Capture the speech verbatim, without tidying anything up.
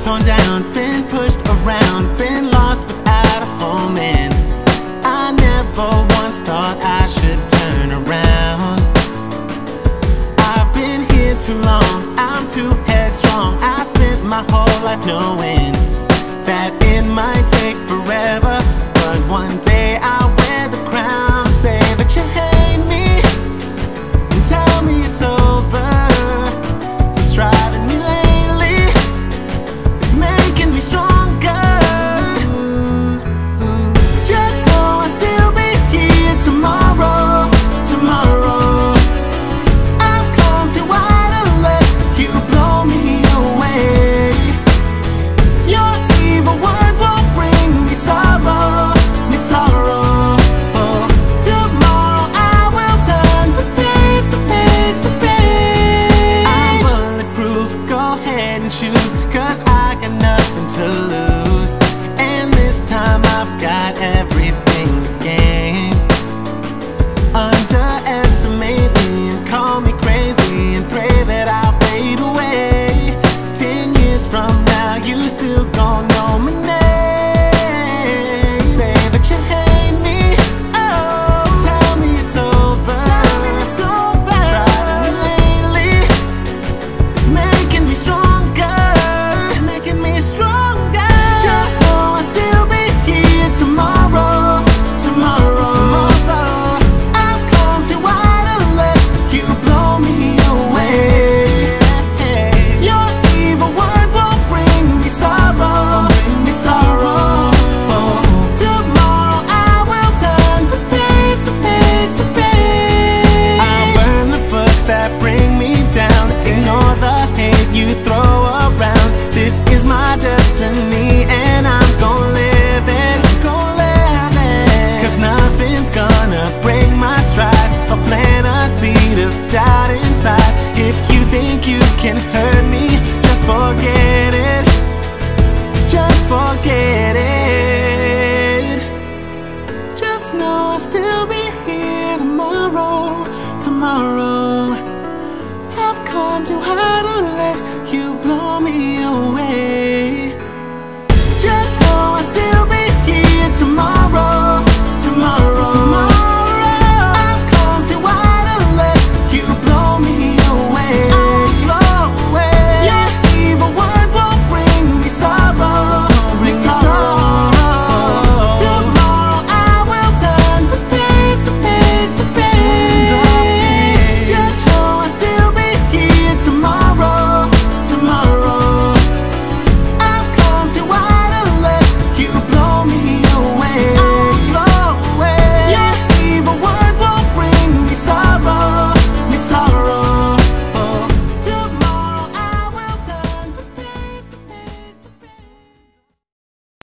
torn down, been pushed around, been lost without a home, and I never once thought I should turn around. I've been here too long, I'm too headstrong. I spent my whole life knowing that it might take forever, but one day I'll wear the crown. So say that you hate me and tell me it's over. It's driving me late. Tomorrow, I've come too hard to let you blow me away.